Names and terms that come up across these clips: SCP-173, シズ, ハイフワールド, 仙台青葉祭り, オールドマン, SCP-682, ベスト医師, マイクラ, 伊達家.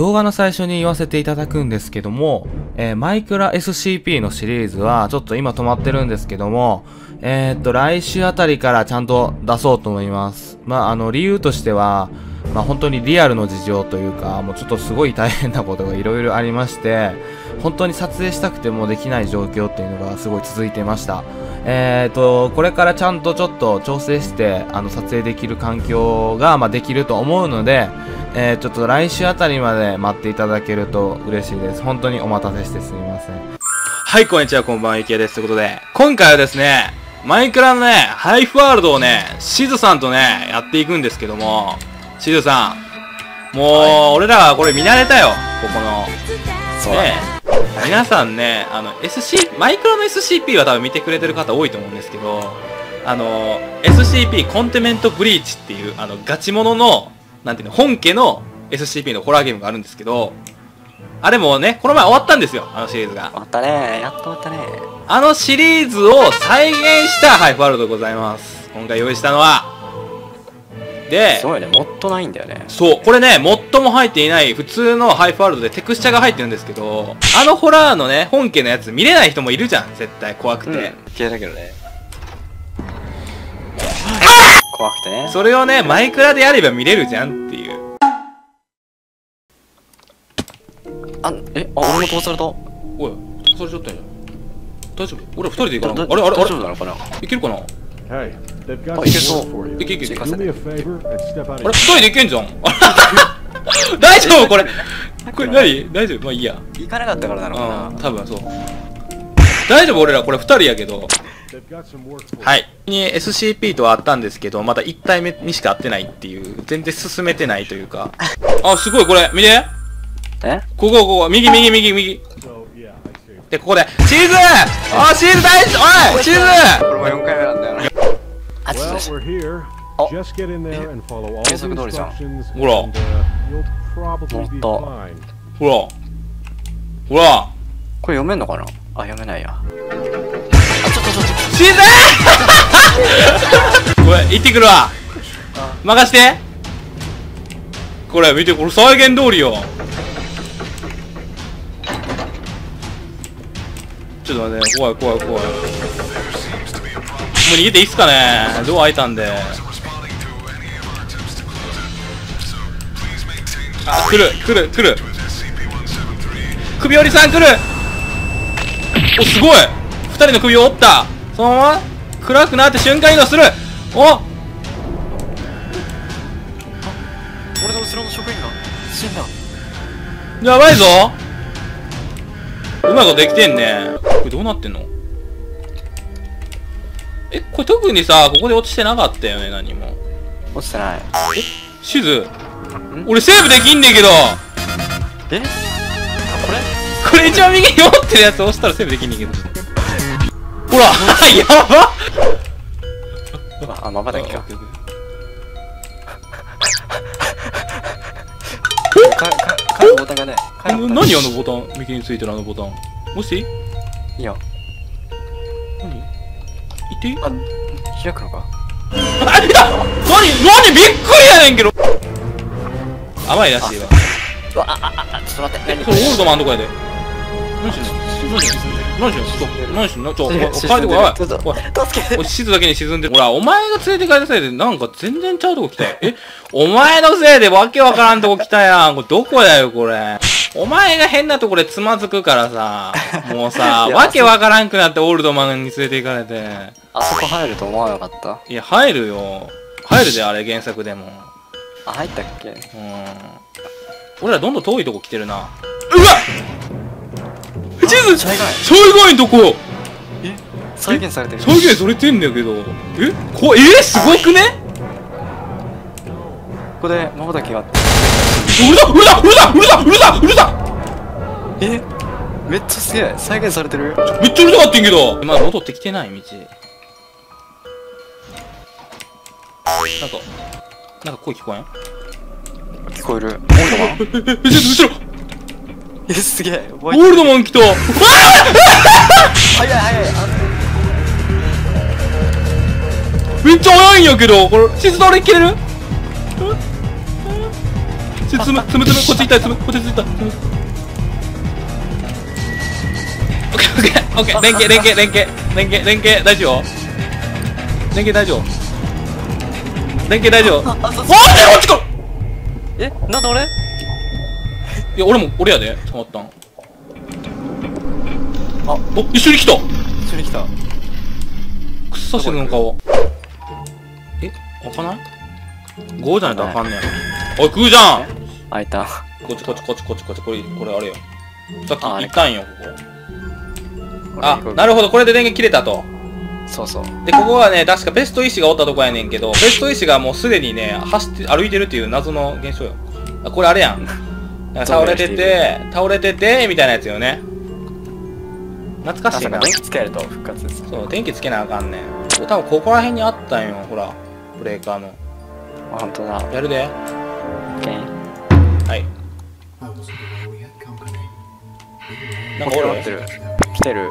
動画の最初に言わせていただくんですけども、マイクラ SCP のシリーズはちょっと今止まってるんですけども、来週あたりからちゃんと出そうと思います。理由としては、本当にリアルの事情というか、もうちょっとすごい大変なことがいろいろありまして、本当に撮影したくてもできない状況っていうのがすごい続いてました。これからちゃんとちょっと調整して、撮影できる環境が、できると思うので、ちょっと来週あたりまで待っていただけると嬉しいです。本当にお待たせしてすみません。はい、こんにちは、こんばんは、池です。ということで、今回はですね、マイクラのね、ハイフワールドをね、シズさんとね、やっていくんですけども、シズさん、もう、俺らはこれ見慣れたよ、ここの。そうだね。皆さんね、マイクラの SCP は多分見てくれてる方多いと思うんですけど、SCP コンテメントブリーチっていう、ガチモノの、なんていうの、本家の SCP のホラーゲームがあるんですけど、あれもね、この前終わったんですよ、あのシリーズが。終わったね、やっと終わったね。あのシリーズを再現したハイフワールドでございます。今回用意したのは。で、すごいね、モッドないんだよね。そう、これね、モッドも入っていない普通のハイフワールドでテクスチャが入ってるんですけど、あのホラーのね、本家のやつ見れない人もいるじゃん、絶対怖くて。嫌いだけどね。怖くてね。それをね、マイクラでやれば見れるじゃんっていう。俺も飛ばされた。おい、飛ばされちゃったんじゃん。大丈夫？俺2人で行かな。あれ大丈夫なのかな？いけるかな？はい。あ、いけそう。いけ。あれ、2人でいけんじゃん。大丈夫これ。これ何？大丈夫？まあいいや。行かなかったからなのかな。多分そう。大丈夫俺らこれ2人やけど。はい。SCP とはあったんですけど、まだ1体目にしか会ってないっていう、全然進めてないというか。あ、すごいこれ、見て。ここ、右。で、ここで、シーズン！あ、シーズン大事！おい！シーズン！これも4回目なんだよね。あ、ちょっと待って。あ、計測通りじゃん。ほら。ほら。これ読めんのかな？あ、読めないや。あ、ちょっと。シーズン！これ、行ってくるわ。任して。これ、見て、これ再現通りよ。ちょっと待って、怖い。もう逃げていいっすかね。ドア開いたんで。あ、来る。首折りさん来る。お、すごい。2人の首を折った。そのまま暗くなって瞬間移動する。お。俺の後ろの職員が死んだ。やばいぞ。うまいことできてんね。これどうなってんの？これ特にさ、ここで落ちてなかったよね、何も。落ちてない。シズ、俺セーブできんねんけど。これ一番右に持ってるやつ押したらセーブできんねんけど。ほら、やばっ。あ、まばたきか。ボタンがね、何あのボタン、右についてるあのボタン。押していい？いや。何？言っていい？あ、開くのか。あ、いや！何びっくりやねんけど。甘いらしいわ。あ、ちょっと待って。これオールドマンどこやで。何してんの？ちょっと、おい、静だけに沈んでる。ほら、お前が連れて帰ったせいで、なんか全然ちゃうとこ来たよ。お前のせいでわけわからんとこ来たやん。これどこだよ、これ。お前が変なとこでつまずくからさ、もうさ、わけわからんくなってオールドマンに連れて行かれて。あそこ入ると思わなかった？いや、入るよ。入るで、あれ、原作でも。あ、入ったっけ？俺らどんどん遠いとこ来てるな。うわっ！災害のとこ。再現されてんんだけど。すごくね。ここでまばたきがあって。うるさ。めっちゃすげえ、再現されてる。めっちゃうるさかったんけど。まだ戻ってきてない道。なんか声聞こえん？聞こえる。後ろ。すげえ、オールドマン来た。早いめっちゃ早いんやけど。これ地図倒れきれる？ち積む積む積む、こっち行った、積む、こっち行った、積む。オッケーオッケーオッケー、連携連携連携連携連携、大丈夫、連携大丈夫、連携大丈夫。おーっ、落ちこる。え、なんだ俺。いや俺も俺やで、捕まったん。あ、お、一緒に来た、一緒に来た。くっそ、シグの顔。え、開かない？5じゃないと開かんねえ。おい、食うじゃん。開いた。こっちこっちこっちこっちこっち、これこれあれよ、さっき行ったんよ、ここ。あ、なるほど、これで電源切れたと。そうそう。で、ここはね、確かベスト医師がおったとこやねんけど、ベスト医師がもうすでにね、走って歩いてるっていう謎の現象よ。あ、これあれやん。倒れてて、みたいなやつよね。懐かしいな。電気つけると復活です。そう、電気つけなあかんねん。多分ここら辺にあったんよ、ほら。ブレーカーの。あ、ほんとだ。やるで。はい。なんか俺待ってる。来てる。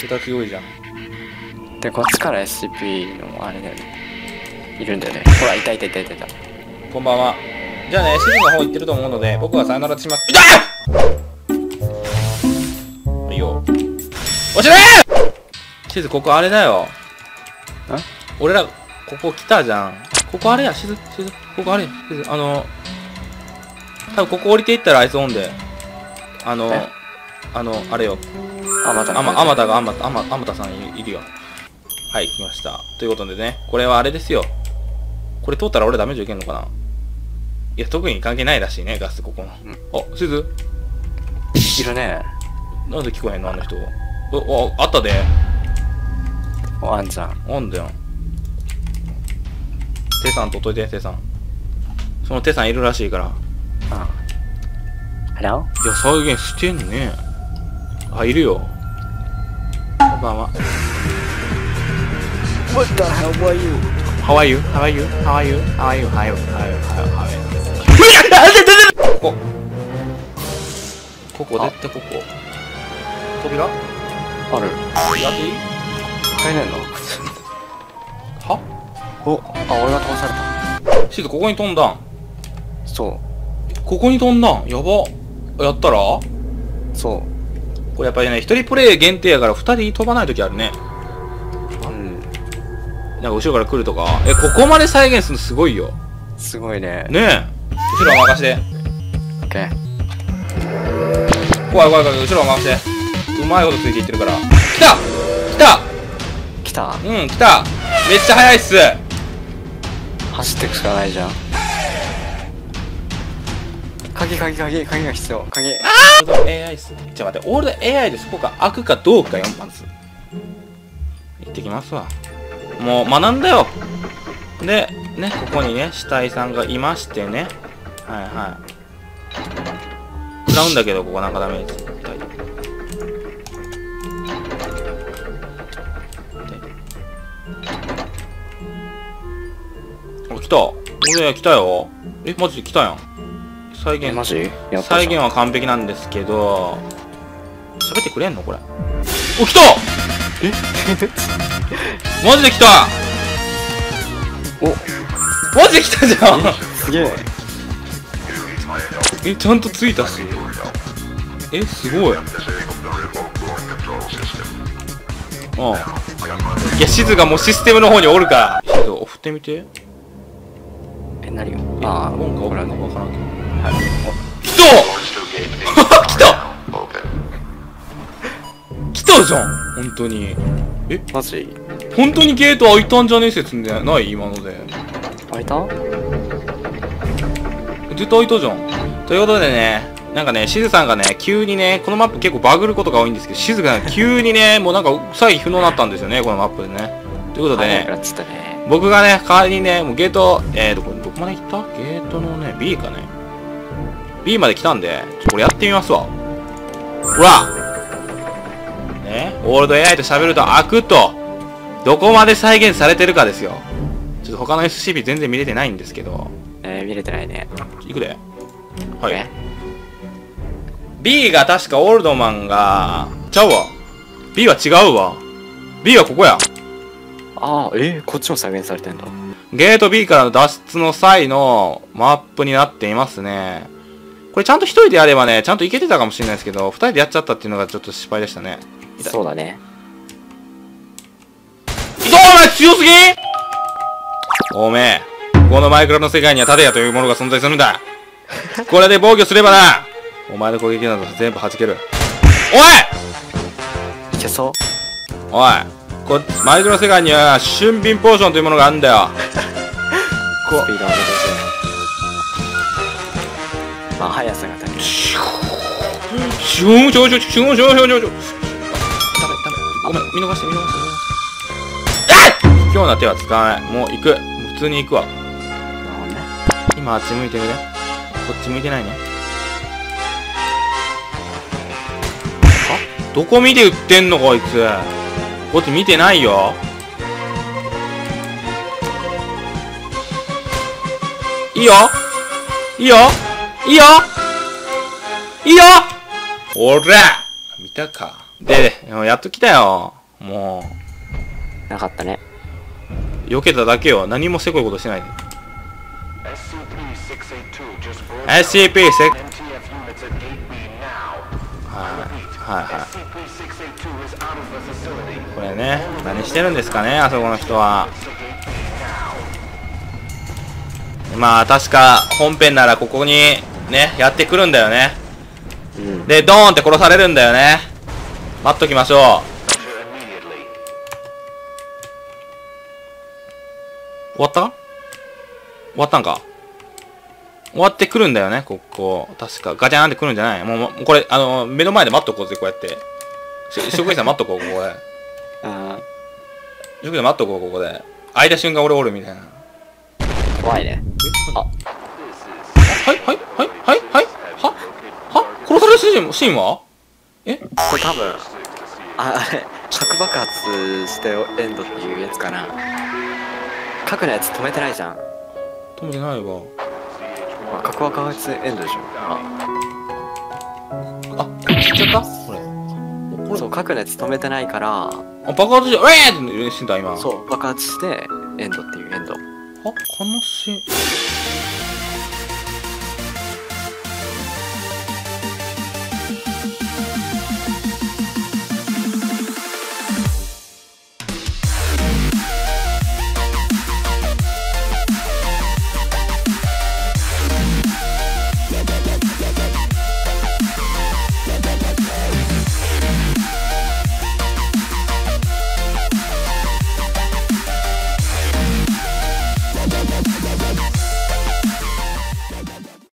桁強いじゃん。で、こっちから SCP のあれだよね。いるんだよね。ほら、いたいたいたいたいた。こんばんは。じゃあね、指示の方行ってると思うので、僕はさよならします。痛っ！いいよ。おしれー！シズ、ここあれだよ。え？俺ら、ここ来たじゃん。ここあれや、シズ、ここあれや、シズ、多分ここ降りていったらアイスオンで、あれよ。あまたさんいるよ。はい、来ました。ということでね、これはあれですよ。これ通ったら俺ダメージ受けんのかな？いや、特に関係ないらしいね、ガス、ここの。あ、シズ？いるね。なんで聞こえへんの、あの人。お、あったで。お、あんじゃん。あんだよ。テさんとっといて、テさん。そのテさんいるらしいから。うん。Hello？ いや、再現してんね。あ、いるよ。こんばんは。What the hell are you? How are you? How are you? How are you? How are you? How are you? How are you? ここ。ここ、絶対ここ。扉？ある。やっていい？入れないの？は？お、あ、俺が倒された。シーズ、ここに飛んだん。そう。ここに飛んだん。やば。やったら？そう。これやっぱりね、一人プレイ限定やから二人飛ばないときあるね。うん。なんか後ろから来るとか。え、ここまで再現するのすごいよ。すごいね。ねえ。後ろは任せて。オッケー。怖い怖い怖い、後ろは任せて。うまいことついていってるから。来たうん、来た。めっちゃ速いっす。走ってくしかないじゃん。鍵が必要。鍵。ああ！ AI っす。ちょっと待って、オールド AI でそこが開くかどうか4番っす。行ってきますわ。もう学んだよ。で、ね、ここにね、死体さんがいましてね。はいはい。食らうんだけど、ここなんかダメです。お、来た。俺、来たよ。え、マジで来たやん。再現は完璧なんですけど、喋ってくれんのこれ。お、来た。えマジで来た。お、マジで来たじゃん。すげえ。え、ちゃんとついたし。え、すごい。うん。いや、シズがもうシステムの方におるから。シズ、振ってみて。え、何よ。ああ、オンかオフか分からんけど。来た来たじゃん、本当に。え、マジ本当にゲート開いたんじゃねえ説ない？今ので開いた？絶対開いたじゃん。ということでね、なんかね、シズさんがね、急にね、このマップ結構バグることが多いんですけど、シズが急にね、もうなんか再起不能になったんですよね、このマップでね。ということでね、僕がね、代わりにね、もうゲート、どこまで行った？ゲートのね、B かね。B まで来たんで、ちょっとこれやってみますわ。ほらね、オールド AI と喋ると開くと、どこまで再現されてるかですよ。ちょっと他の SCP 全然見れてないんですけど。見れてないね。いくで。はい。B が確かオールドマンが、ちゃうわ。B は違うわ。B はここや。ああ、こっちも再現されてんだ。ゲート B からの脱出の際のマップになっていますね。これちゃんと一人でやればね、ちゃんといけてたかもしれないですけど、二人でやっちゃったっていうのがちょっと失敗でしたね。そうだね。どうお前強すぎ！おめえ、このマイクラの世界には盾やというものが存在するんだ。これで防御すればな、お前の攻撃など全部弾ける。おい！いけそう。おい、こマイクラの世界には俊敏ポーションというものがあるんだよ。こう。スピードを上げてまあ速さが高い。シュンシュンシュンシュンシュンシュンシュンシュン。ごめん、見逃して見逃して。えっ！今日の手は使わない。もう行く。普通に行くわ。なるほどね。今あっち向いてるね。こっち向いてないね。あ、どこ見て売ってんのこいつ。こっち見てないよ。いいよ。いいよ。いいよいいよおら見たか。で、やっと来たよ。もう。なかったね。避けただけよ。何もせこいことしてないで。SCP-682 はいはい。これね、何してるんですかね、あそこの人は。まあ、確か、本編ならここに、ね、やってくるんだよね、うん、でドーンって殺されるんだよね。待っときましょう。終わった終わったんか。終わってくるんだよね、ここ確かガチャンってくるんじゃない。もうこれ目の前で待っとこうぜ。こうやって職員さん待っとこう、ここで職員さん待っとこう、ここで開いた瞬間俺おるみたいな。怖いね。あ、はいはいはいはいはいはは殺されるシーンはこれ多分あれ核爆発してエンドっていうやつかな。核のやつ止めてないじゃん。止めてないわ。核爆発エンドでしょ。あっ行っちゃったこれ。そう核のやつ止めてないから、あ爆発してウェーって言うんだ今。そう爆発してエンドっていうエンド。あ悲しい。